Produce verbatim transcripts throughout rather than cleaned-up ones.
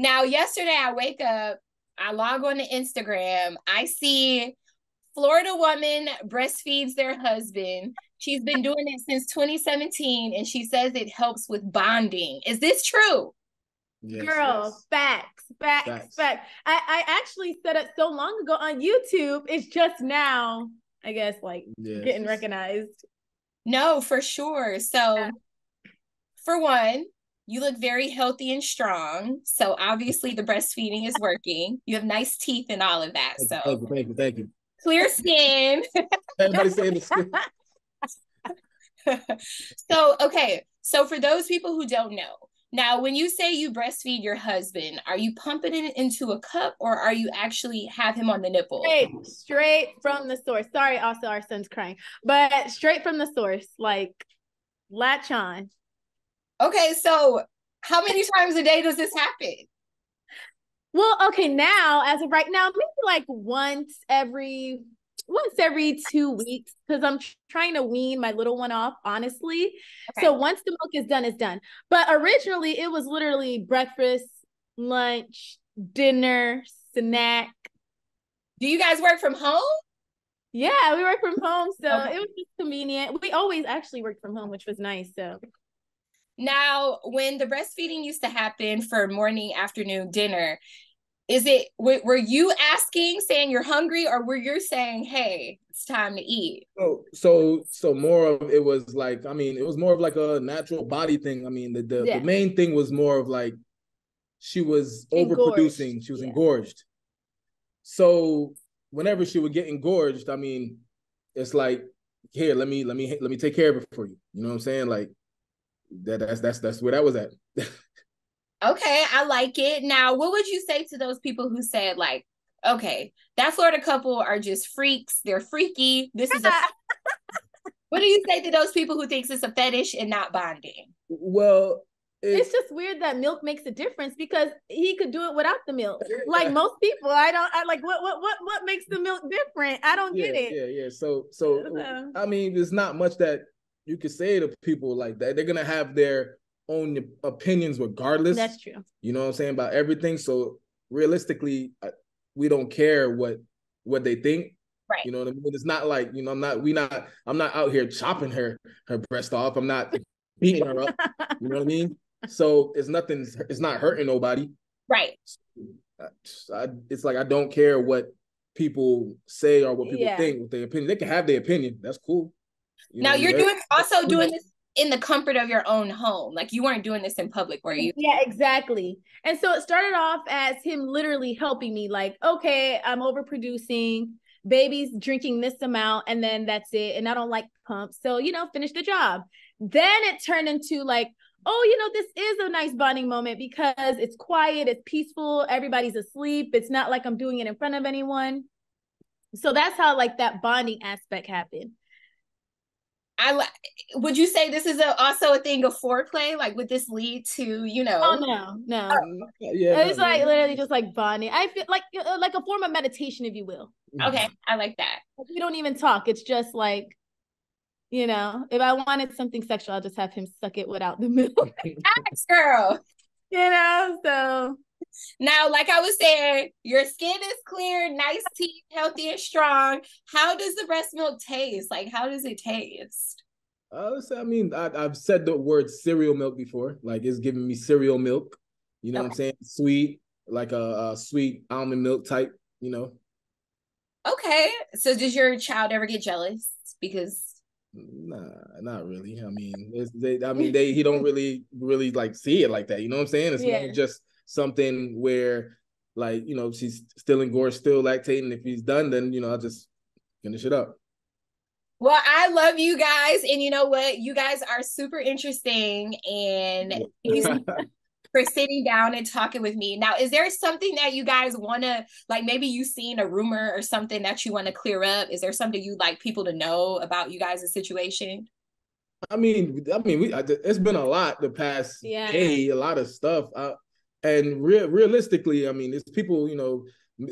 Now, yesterday I wake up, I log on to Instagram, I see Florida woman breastfeeds their husband. She's been doing it since twenty seventeen, and she says it helps with bonding. Is this true? Yes, girl, yes. Facts, facts, facts, facts. I, I actually set up so long ago on YouTube. It's just now, I guess, like yes. getting recognized. No, for sure. So yeah. For one, you look very healthy and strong. So obviously the breastfeeding is working. You have nice teeth and all of that. Thank so you, thank you, thank you. Clear skin. Everybody saying the skin. So, okay. So for those people who don't know, now, when you say you breastfeed your husband, are you pumping it into a cup or are you actually have him on the nipple? Straight, straight from the source. Sorry, also our son's crying, but straight from the source, like latch on. Okay, so how many times a day does this happen? Well, okay, now, as of right now, maybe like once every... once every two weeks, because I'm tr- trying to wean my little one off, honestly. Okay. So once the milk is done, it's done. But originally, it was literally breakfast, lunch, dinner, snack. Do you guys work from home? Yeah, we work from home. So okay. It was just convenient. We always actually worked from home, which was nice. So now, when the breastfeeding used to happen for morning, afternoon, dinner, is it, were you asking, saying you're hungry, or were you saying, hey, it's time to eat? So, so, so more of it was like, I mean, it was more of like a natural body thing. I mean, the, the, yeah. the main thing was more of like, she was overproducing. Engorged. She was yeah. engorged. So whenever she would get engorged, I mean, it's like, here, let me, let me, let me take care of it for you. You know what I'm saying? Like that, that's, that's, that's where that was at. Okay, I like it. Now, what would you say to those people who said, like, okay, that Florida couple are just freaks. They're freaky. This is a... What do you say to those people who thinks it's a fetish and not bonding? Well... It... It's just weird that milk makes a difference because he could do it without the milk. Like most people, I don't... I like, what What? What? What makes the milk different? I don't yeah, get it. Yeah, yeah. So, so I, I mean, there's not much that you could say to people like that. They're going to have their... own opinions regardless. That's true. You know what I'm saying about everything. So realistically, we don't care what what they think. Right. You know what I mean? It's not like, you know, I'm not we not I'm not out here chopping her her breast off. I'm not beating her up. You know what I mean? So it's nothing. It's not hurting nobody. Right. So I, I, it's like I don't care what people say or what people yeah. think with their opinion. They can have their opinion. That's cool. You now know, you're doing also cool. doing this. In the comfort of your own home. Like you weren't doing this in public, were you? Yeah, exactly. And so it started off as him literally helping me like, okay, I'm overproducing, baby's drinking this amount and then that's it. And I don't like pumps. So, you know, finish the job. Then it turned into like, oh, you know, this is a nice bonding moment because it's quiet, it's peaceful, everybody's asleep. It's not like I'm doing it in front of anyone. So that's how like that bonding aspect happened. I would you say this is a, also a thing of foreplay? Like, would this lead to, you know? Oh no, no. Oh, yeah, it's no, like no. literally just like bonding. I feel like like a form of meditation, if you will. Okay, I like that. We don't even talk. It's just like, you know, if I wanted something sexual, I'll just have him suck it without the milk. That's girl. You know, so now, like I was saying, your skin is clear, nice teeth, healthy and strong. How does the breast milk taste? Like, how does it taste? Uh, so, I mean, I, I've said the word cereal milk before. Like, it's giving me cereal milk. You know okay. what I'm saying? Sweet, like a, a sweet almond milk type, you know? Okay. So does your child ever get jealous? Because... Nah, not really. I mean, it's, they, I mean, they he don't really, really, like, see it like that. You know what I'm saying? It's yeah. more just... something where, like, you know, she's still engorged, still lactating. If he's done, then, you know, I'll just finish it up. Well, I love you guys. And you know what? You guys are super interesting. And for sitting down and talking with me. Now, is there something that you guys want to, like, maybe you've seen a rumor or something that you want to clear up? Is there something you'd like people to know about you guys' situation? I mean, I mean, we, it's been a lot the past yeah. day, a lot of stuff. I, And re- realistically, I mean, it's people, you know,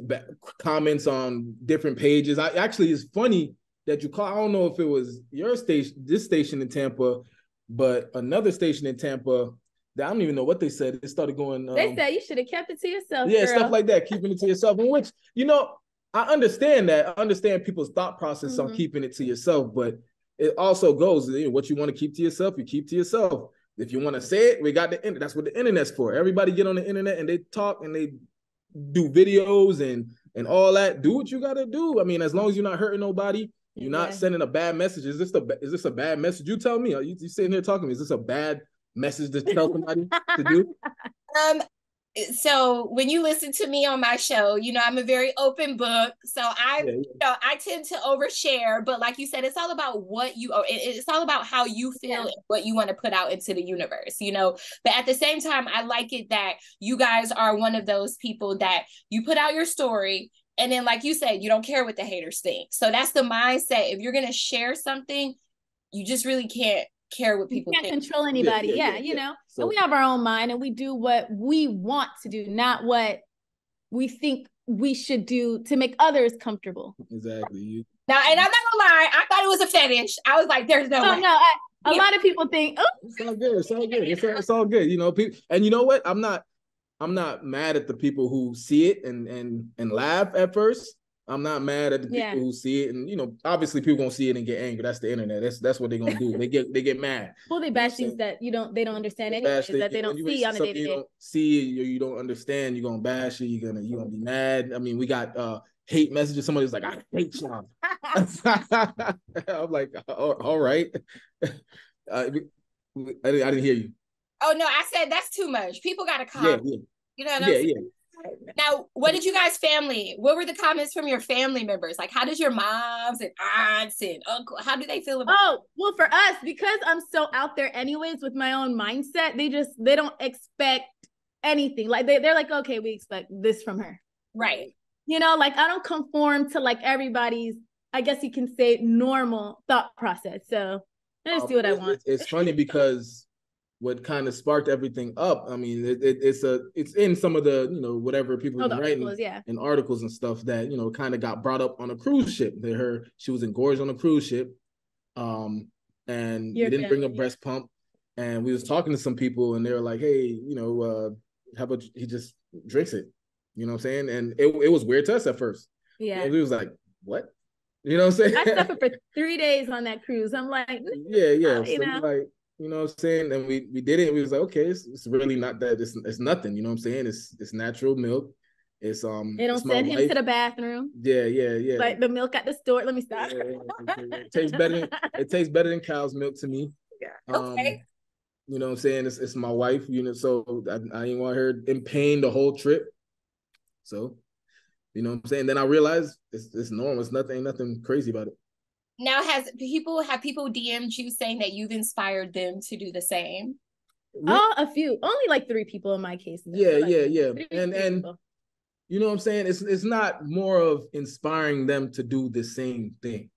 b- comments on different pages. I actually, it's funny that you call, I don't know if it was your station, this station in Tampa, but another station in Tampa I don't even know what they said. They started going. Um, they said you should have kept it to yourself. Yeah, girl. Stuff like that, keeping it to yourself. In which, you know, I understand that. I understand people's thought process mm-hmm. on keeping it to yourself, but it also goes, you know, what you want to keep to yourself, you keep to yourself. If you want to say it, we got the internet. That's what the internet's for. Everybody get on the internet and they talk and they do videos and and all that. Do what you got to do. I mean, as long as you're not hurting nobody, you're not yeah. sending a bad message. Is this the is this a bad message? You tell me. Are you, you sitting here talking to me? Is this a bad message to tell somebody to do? Um. So when you listen to me on my show, you know, I'm a very open book. So I, yeah, yeah. you know, I tend to overshare, but like you said, it's all about what you, it's all about how you feel yeah. and what you want to put out into the universe, you know, but at the same time, I like it that you guys are one of those people that you put out your story. And then, like you said, you don't care what the haters think. So that's the mindset. If you're going to share something, you just really can't care what people think. You can't control anybody. Yeah, yeah, yeah, yeah. you know, so, and we have our own mind and we do what we want to do, not what we think we should do to make others comfortable. Exactly. You, now, and I'm not gonna lie, I thought it was a fetish. I was like, there's no oh, way. No, I, a yeah. lot of people think, oh, it's all good. It's all good. It's all, it's all good. You know, people, and you know what? I'm not, I'm not mad at the people who see it and and and laugh at first. I'm not mad at the people yeah. who see it, and you know, obviously, people gonna see it and get angry. That's the internet. That's that's what they're gonna do. They get they get mad. Well, they bash things that you don't. They don't understand anyways. That they don't see on a day to day. You don't see, you, you don't understand. You're gonna bash it. You're gonna you gonna be mad. I mean, we got uh, hate messages. Somebody's like, I hate y'all. I'm like, all, all right. Uh, I didn't, I didn't hear you. Oh no, I said that's too much. People gotta calm. Yeah, yeah. You know what I'm yeah, saying? Yeah. Now, what did you guys family? What were the comments from your family members? Like, how does your moms and aunts and uncle? How do they feel about? Oh, well, for us, because I'm so out there, anyways, with my own mindset, they just they don't expect anything. Like they they're like, okay, we expect this from her, right? You know, like I don't conform to like everybody's, I guess you can say, normal thought process. So I just oh, do what I want. It's funny because. What kind of sparked everything up? I mean, it, it, it's a it's in some of the you know whatever people oh, been writing articles, yeah. and articles and stuff that you know kind of got brought up on a cruise ship. They heard she was engorged on a cruise ship, um, and You're they didn't good. bring a breast pump. And we was talking to some people, and they were like, "Hey, you know, uh, how about he just drinks it?" You know what I'm saying? And it it was weird to us at first. Yeah, and we was like, "What?" You know what I'm saying? I suffered for three days on that cruise. I'm like, yeah, yeah, you so know. Like. You know what I'm saying? And we we did it. We was like, okay, it's, it's really not that. It's, it's nothing. You know what I'm saying? It's it's natural milk. It's um. They don't send him life. to the bathroom. Yeah, yeah, yeah. Like the milk at the store. Let me stop. Yeah, yeah, yeah. It tastes better. Than, it tastes better than cow's milk to me. Yeah. Okay. Um, you know what I'm saying? It's it's my wife. You know, so I, I didn't want her in pain the whole trip. So, you know what I'm saying? Then I realized it's it's normal. It's nothing. Ain't nothing crazy about it. Now, has people have people D M'd you saying that you've inspired them to do the same? Oh, a few, only like three people in my case. Yeah, like yeah, yeah, and and people. You know what I'm saying. It's it's not more of inspiring them to do the same thing.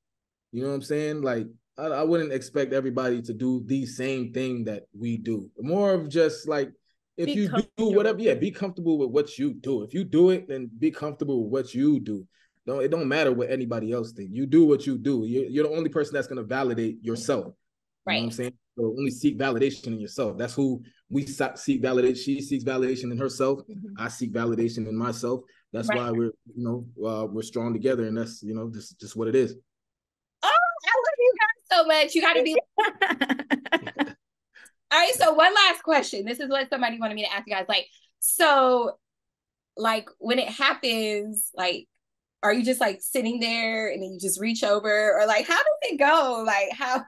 You know what I'm saying? Like I, I wouldn't expect everybody to do the same thing that we do. More of just like if be you do whatever, yeah, be comfortable with what you do. If you do it, then be comfortable with what you do. No, it don't matter what anybody else thinks. You do what you do. You're, you're the only person that's going to validate yourself. Right. You know what I'm saying? So only seek validation in yourself. That's who we seek validation. She seeks validation in herself. Mm-hmm. I seek validation in myself. That's right. Why we're, you know, uh, we're strong together. And that's, you know, just, just what it is. Oh, I love you guys so much. You got to be. All right. So one last question. This is what somebody wanted me to ask you guys. Like, so like when it happens, like, are you just like sitting there and then you just reach over or like, how does it go? Like how?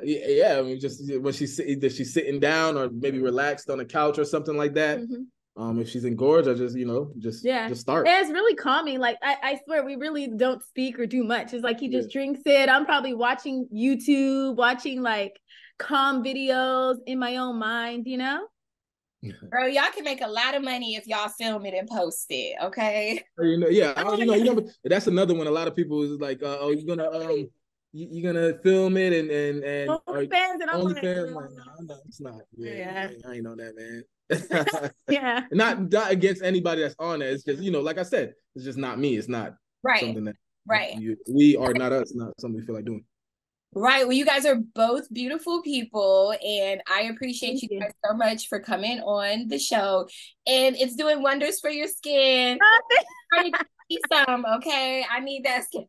yeah, I mean, just when she's either she's sitting down or maybe relaxed on a couch or something like that. Mm-hmm. Um, if she's engorged, I just, you know, just, yeah. just start. Yeah, it's really calming. Like, I, I swear we really don't speak or do much. It's like, he just yeah. drinks it. I'm probably watching YouTube, watching like calm videos in my own mind, you know? Girl, y'all can make a lot of money if y'all film it and post it, okay? You know, yeah, I, you know, you never, that's another one. A lot of people is like, uh, "Oh, you're gonna, um, you, you're gonna film it and and and only fans." And I'm like, "No, no, it's not." Yeah, yeah. I ain't know that, man. yeah, not not against anybody that's on it. It's just you know, like I said, it's just not me. It's not right. Something that right. You, we are not us. Not something we feel like doing. Right. Well, you guys are both beautiful people, and I appreciate you, you guys so much for coming on the show. And it's doing wonders for your skin. I need to see some, okay? I need that skin.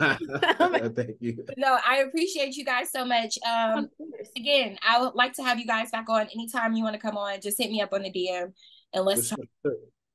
Thank you. No, I appreciate you guys so much. Um, again, I would like to have you guys back on anytime you want to come on. Just hit me up on the D M and let's talk.